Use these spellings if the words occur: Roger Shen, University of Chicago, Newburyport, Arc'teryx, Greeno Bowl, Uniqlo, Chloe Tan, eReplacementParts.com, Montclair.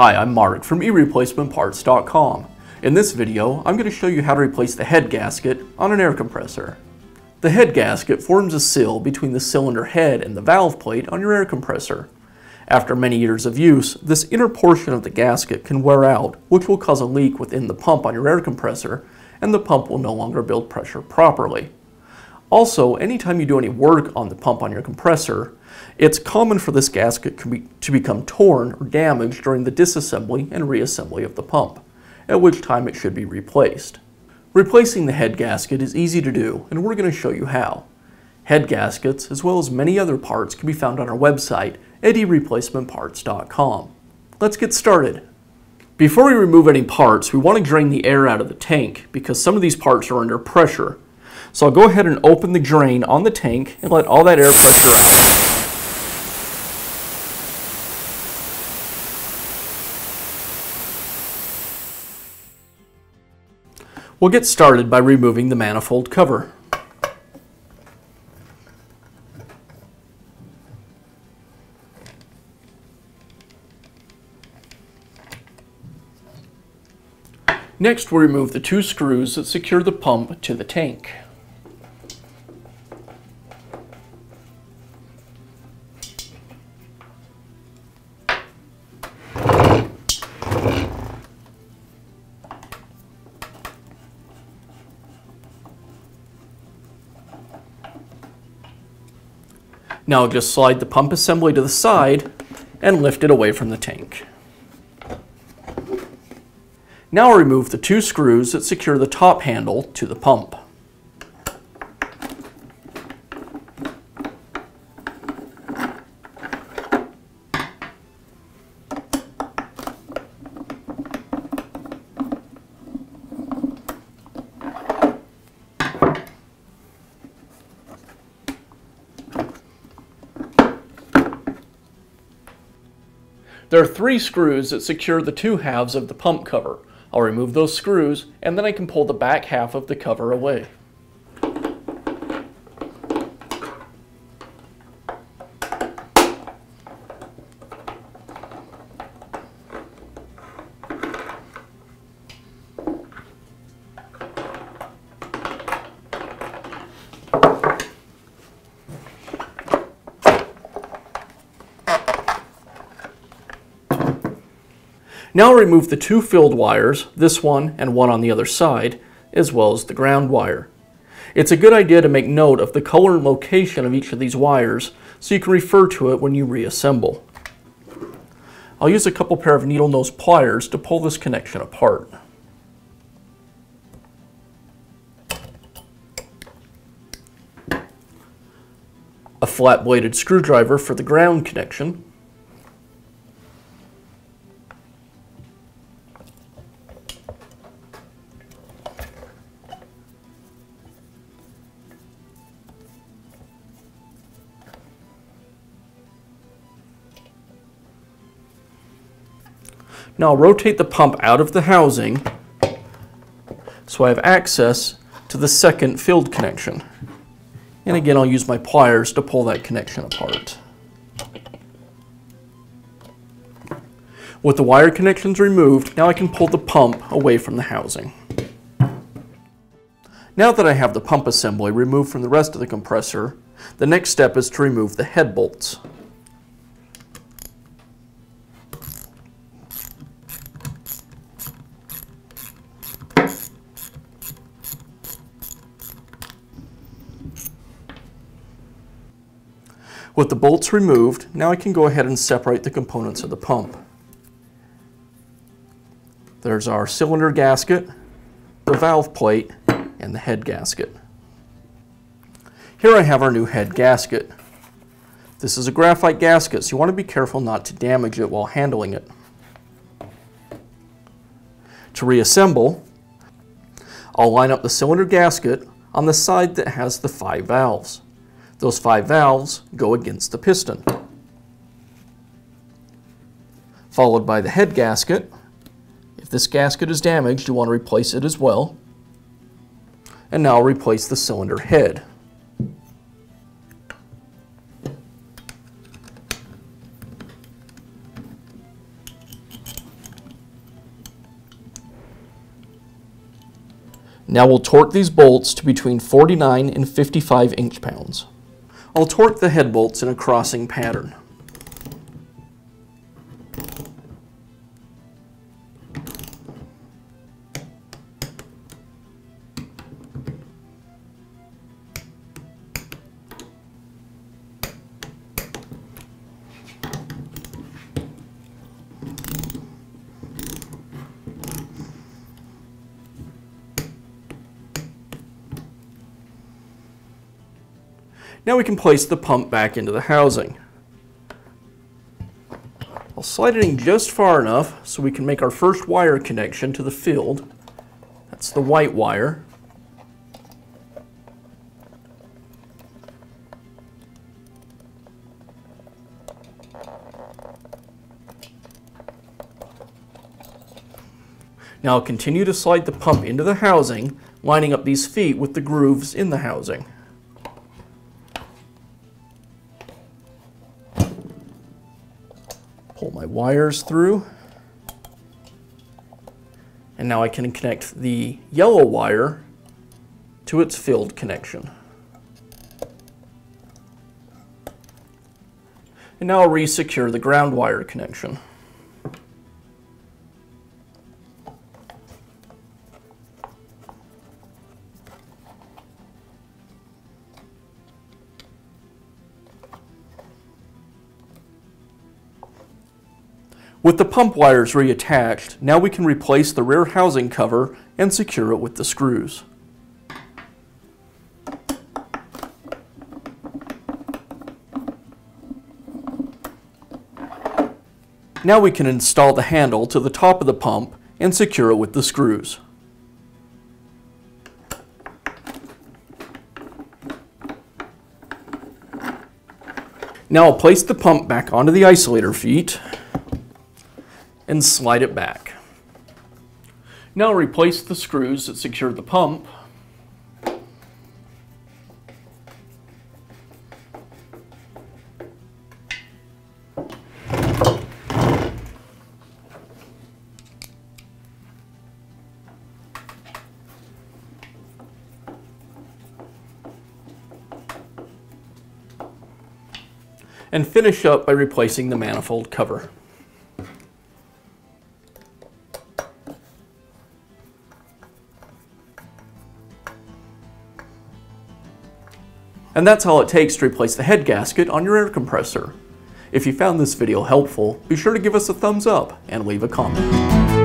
Hi, I'm Mark from eReplacementParts.com. In this video, I'm going to show you how to replace the head gasket on an air compressor. The head gasket forms a seal between the cylinder head and the valve plate on your air compressor. After many years of use, this inner portion of the gasket can wear out, which will cause a leak within the pump on your air compressor, and the pump will no longer build pressure properly. Also, anytime you do any work on the pump on your compressor, it's common for this gasket to become torn or damaged during the disassembly and reassembly of the pump, at which time it should be replaced. Replacing the head gasket is easy to do, and we're going to show you how. Head gaskets, as well as many other parts, can be found on our website at eReplacementParts.com. Let's get started. Before we remove any parts, we want to drain the air out of the tank because some of these parts are under pressure. So I'll go ahead and open the drain on the tank and let all that air pressure out. We'll get started by removing the manifold cover. Next, we'll remove the two screws that secure the pump to the tank. Now I'll just slide the pump assembly to the side and lift it away from the tank. Now I'll remove the two screws that secure the top handle to the pump. There are three screws that secure the two halves of the pump cover. I'll remove those screws, and then I can pull the back half of the cover away. Now I'll remove the two field wires, this one and one on the other side, as well as the ground wire. It's a good idea to make note of the color and location of each of these wires so you can refer to it when you reassemble. I'll use a couple pair of needle nose pliers to pull this connection apart. A flat bladed screwdriver for the ground connection. Now I'll rotate the pump out of the housing so I have access to the second field connection. And again, I'll use my pliers to pull that connection apart. With the wire connections removed, now I can pull the pump away from the housing. Now that I have the pump assembly removed from the rest of the compressor, the next step is to remove the head bolts. With the bolts removed, now I can go ahead and separate the components of the pump. There's our cylinder gasket, the valve plate, and the head gasket. Here I have our new head gasket. This is a graphite gasket, so you want to be careful not to damage it while handling it. To reassemble, I'll line up the cylinder gasket on the side that has the 5 valves. Those 5 valves go against the piston, followed by the head gasket. If this gasket is damaged, you want to replace it as well. And now I'll replace the cylinder head. Now we'll torque these bolts to between 49 and 55 inch-pounds. I'll torque the head bolts in a crossing pattern. Now we can place the pump back into the housing. I'll slide it in just far enough so we can make our first wire connection to the field. That's the white wire. Now I'll continue to slide the pump into the housing, lining up these feet with the grooves in the housing. Pull my wires through, and now I can connect the yellow wire to its field connection. And now I'll re-secure the ground wire connection. With the pump wires reattached, now we can replace the rear housing cover and secure it with the screws. Now we can install the handle to the top of the pump and secure it with the screws. Now I'll place the pump back onto the isolator feet and slide it back. Now replace the screws that secure the pump and finish up by replacing the manifold cover. And that's all it takes to replace the head gasket on your air compressor. If you found this video helpful, be sure to give us a thumbs up and leave a comment.